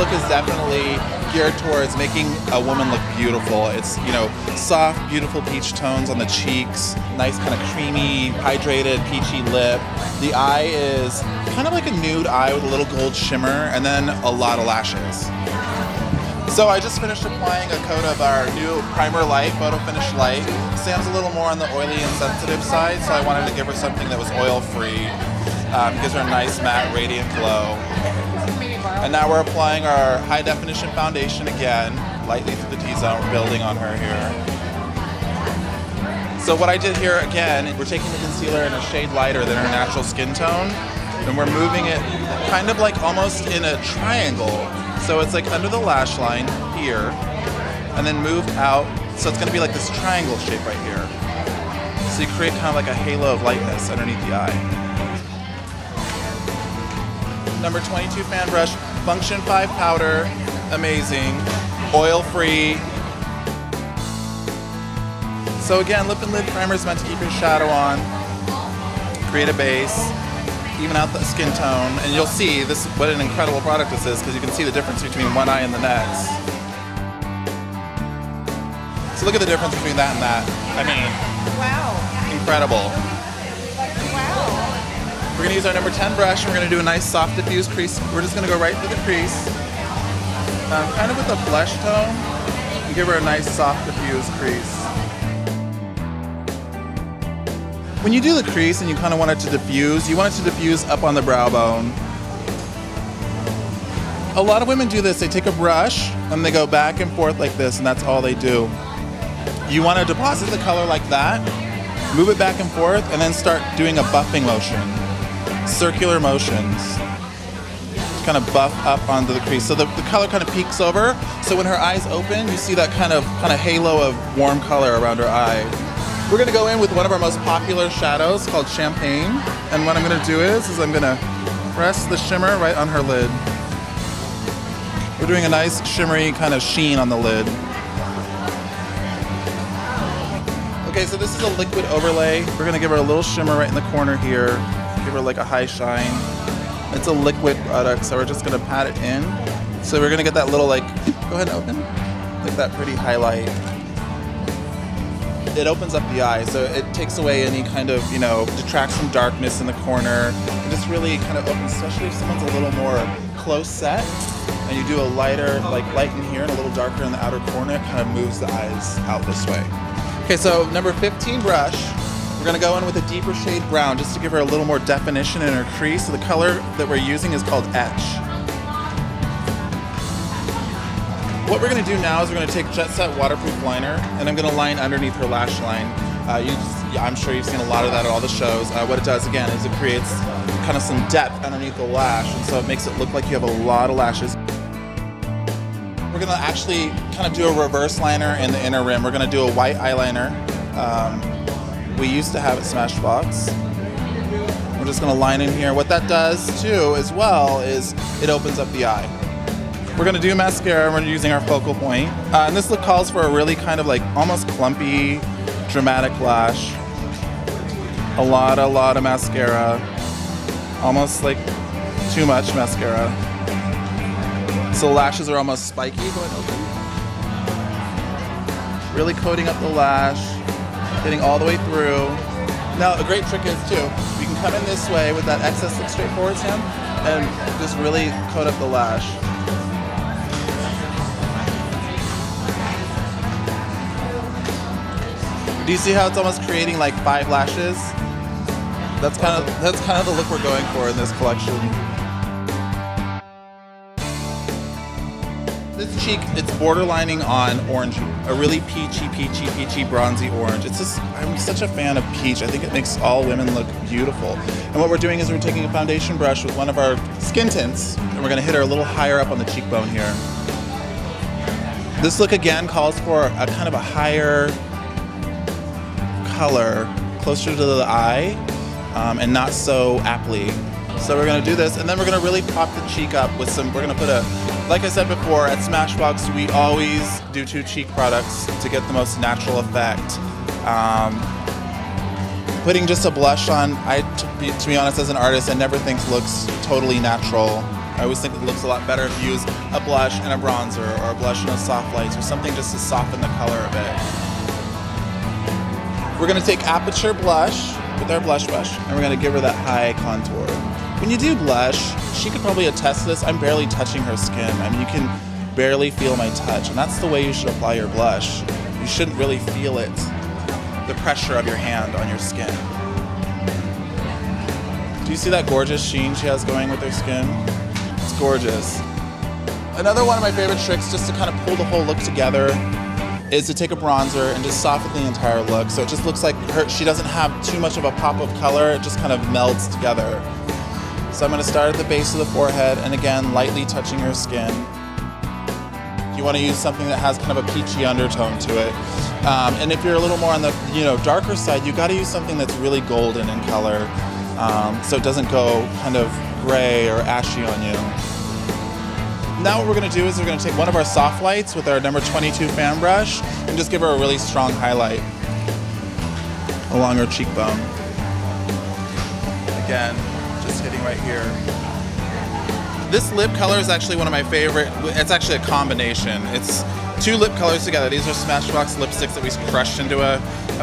look is definitely geared towards making a woman look beautiful. It's, you know, soft, beautiful peach tones on the cheeks, nice kind of creamy, hydrated, peachy lip. The eye is kind of like a nude eye with a little gold shimmer and then a lot of lashes. So I just finished applying a coat of our new Primer Light, Photo Finish Light. Sam's a little more on the oily and sensitive side, so I wanted to give her something that was oil-free. Gives her a nice matte radiant glow. And now we're applying our high definition foundation again, lightly through the T-zone, building on her here. So what I did here again, we're taking the concealer in a shade lighter than her natural skin tone, and we're moving it kind of like almost in a triangle. So it's like under the lash line here, and then move out. So it's gonna be like this triangle shape right here. So you create kind of like a halo of lightness underneath the eye. Number 22 fan brush, Function 5 powder, amazing, oil-free. So again, lip and lid primer is meant to keep your shadow on, create a base, even out the skin tone, and you'll see this what an incredible product this is because you can see the difference between one eye and the next. So look at the difference between that and that. I mean, wow, incredible. We're gonna use our number 10 brush, and we're gonna do a nice soft diffuse crease. We're just gonna go right through the crease, kind of with a blush tone, and give her a nice soft diffuse crease. When you do the crease and you kind of want it to diffuse, you want it to diffuse up on the brow bone. A lot of women do this, they take a brush and they go back and forth like this, and that's all they do. You want to deposit the color like that, move it back and forth, and then start doing a buffing motion. Circular motions, kind of buff up onto the crease. So the color kind of peaks over, so when her eyes open, you see that kind of halo of warm color around her eye. We're gonna go in with one of our most popular shadows called Champagne, and what I'm gonna do is I'm gonna press the shimmer right on her lid. We're doing a nice shimmery kind of sheen on the lid. Okay, so this is a liquid overlay. We're gonna give her a little shimmer right in the corner here. Give her like a high shine. It's a liquid product, so we're just gonna pat it in. So we're gonna get that little like, go ahead and open, like that pretty highlight. It opens up the eye, so it takes away any kind of, you know, detracts from darkness in the corner. It just really kind of opens, especially if someone's a little more close set, and you do a lighter, like light in here and a little darker in the outer corner, it kind of moves the eyes out this way. Okay, so number 15 brush. We're gonna go in with a deeper shade brown just to give her a little more definition in her crease. So the color that we're using is called Etch. What we're gonna do now is we're gonna take Jet Set Waterproof Liner, and I'm gonna line underneath her lash line. I'm sure you've seen a lot of that at all the shows. What it does again is it creates kind of some depth underneath the lash, and so it makes it look like you have a lot of lashes. We're gonna actually kind of do a reverse liner in the inner rim. We're gonna do a white eyeliner. We used to have at Smashbox. We're just gonna line in here. What that does too as well is it opens up the eye. We're gonna do mascara, we're using our focal point. And this look calls for a really kind of like almost clumpy, dramatic lash. A lot of mascara. Almost like too much mascara. So lashes are almost spiky going open. Really coating up the lash. Getting all the way through. Now, a great trick is too, you can come in this way with that excess look straight forward, Sam, and just really coat up the lash. Do you see how it's almost creating like 5 lashes? That's kind of the look we're going for in this collection. This cheek, it's borderlining on orangey, a really peachy, bronzy orange. It's just, I'm such a fan of peach. I think it makes all women look beautiful. And what we're doing is we're taking a foundation brush with one of our skin tints, and we're gonna hit her a little higher up on the cheekbone here. This look again calls for a kind of a higher color, closer to the eye, and not so aptly. So we're gonna do this, and then we're gonna really pop the cheek up with some, we're gonna put a, like I said before, at Smashbox, we always do 2 cheek products to get the most natural effect. Putting just a blush on, to be honest, as an artist, I never think looks totally natural. I always think it looks a lot better if you use a blush and a bronzer, or a blush and a soft lights, or something just to soften the color a bit. We're going to take Aperture blush with our blush brush, and we're going to give her that high contour. When you do blush, she could probably attest to this, I'm barely touching her skin. I mean, you can barely feel my touch, and that's the way you should apply your blush. You shouldn't really feel it, the pressure of your hand on your skin. Do you see that gorgeous sheen she has going with her skin? It's gorgeous. Another one of my favorite tricks, just to kind of pull the whole look together, is to take a bronzer and just soften the entire look, so it just looks like she doesn't have too much of a pop of color, it just kind of melts together. So I'm going to start at the base of the forehead, and again, lightly touching her skin. You want to use something that has kind of a peachy undertone to it. And if you're a little more on the darker side, you got to use something that's really golden in color, so it doesn't go kind of gray or ashy on you. Now what we're going to do is we're going to take one of our soft lights with our number 22 fan brush and just give her a really strong highlight along her cheekbone. Again, just hitting right here. This lip color is actually one of my favorite. It's actually a combination. It's two lip colors together. These are Smashbox lipsticks that we crushed into a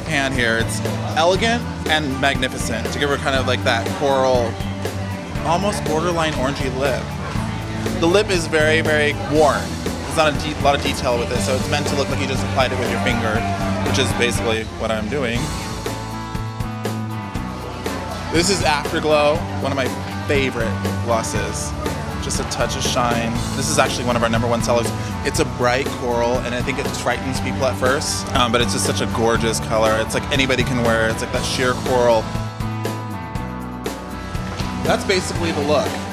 pan here. It's Elegant and Magnificent, to give her kind of like that coral, almost borderline orangey lip. The lip is very, very worn. There's not a lot of detail with it, so it's meant to look like you just applied it with your finger, which is basically what I'm doing. This is Afterglow, one of my favorite glosses. Just a touch of shine. This is actually one of our #1 sellers. It's a bright coral, and I think it frightens people at first, but it's just such a gorgeous color. It's like anybody can wear it. It's like that sheer coral. That's basically the look.